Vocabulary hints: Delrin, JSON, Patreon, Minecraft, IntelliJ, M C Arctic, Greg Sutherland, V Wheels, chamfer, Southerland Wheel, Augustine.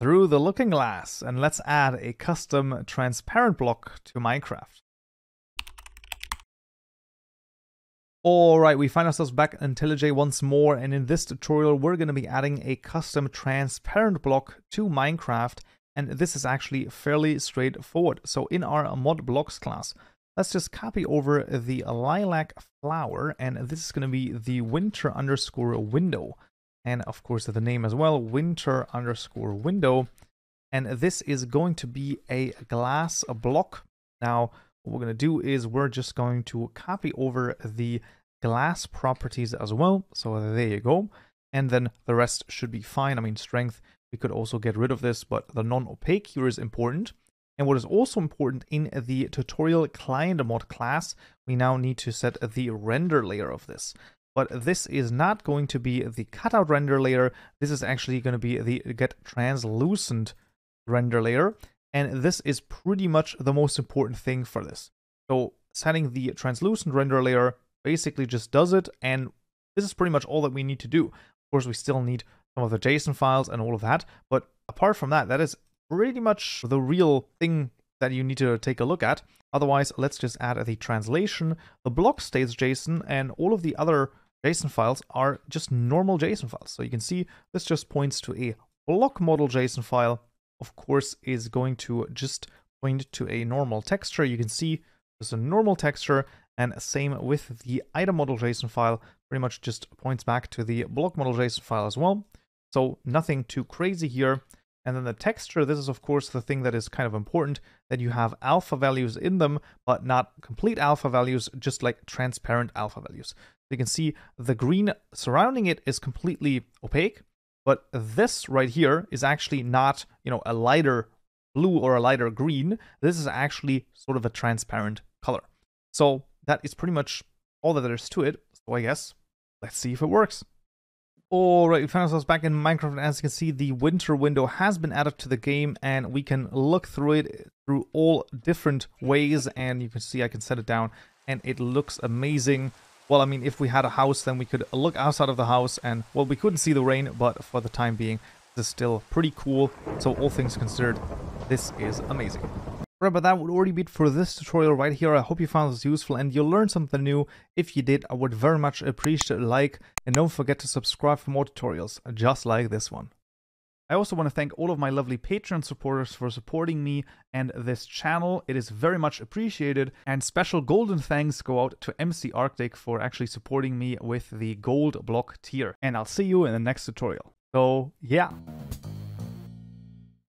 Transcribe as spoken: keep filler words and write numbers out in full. through the looking glass, and let's add a custom transparent block to Minecraft. Alright, we find ourselves back in IntelliJ once more, and in this tutorial we're going to be adding a custom transparent block to Minecraft, and this is actually fairly straightforward. So in our mod blocks class, let's just copy over the lilac flower, and this is going to be the winter underscore window, and of course the name as well, winter underscore window, and this is going to be a glass block. Now what we're going to do is we're just going to copy over the glass properties as well. So there you go. And then the rest should be fine. I mean, strength, we could also get rid of this, but the non-opaque here is important. And what is also important in the tutorial client mod class, we now need to set the render layer of this. But this is not going to be the cutout render layer. This is actually going to be the get translucent render layer. And this is pretty much the most important thing for this. So setting the translucent render layer basically just does it. And this is pretty much all that we need to do. Of course, we still need some of the JSON files and all of that. But apart from that, that is pretty much the real thing that you need to take a look at. Otherwise, let's just add the translation. The block stays JSON, and all of the other JSON files are just normal JSON files. So you can see this just points to a block model JSON file. Of course, is going to just point to a normal texture. You can see there's a normal texture, and same with the item model JSON file, pretty much just points back to the block model JSON file as well. So nothing too crazy here. And then the texture, this is of course the thing that is kind of important, that you have alpha values in them, but not complete alpha values, just like transparent alpha values. You can see the green surrounding it is completely opaque. But this right here is actually not, you know, a lighter blue or a lighter green. This is actually sort of a transparent color. So that is pretty much all that there is to it. So I guess let's see if it works. All right, we found ourselves back in Minecraft. And as you can see, the winter window has been added to the game, and we can look through it through all different ways. And you can see I can set it down and it looks amazing. Well, I mean, if we had a house, then we could look outside of the house and, well, we couldn't see the rain, but for the time being, this is still pretty cool. So all things considered, this is amazing. Right, but that would already be it for this tutorial right here. I hope you found this useful and you learned something new. If you did, I would very much appreciate a like, and don't forget to subscribe for more tutorials just like this one. I also want to thank all of my lovely Patreon supporters for supporting me and this channel. It is very much appreciated, and special golden thanks go out to M C Arctic for actually supporting me with the gold block tier. And I'll see you in the next tutorial. So yeah.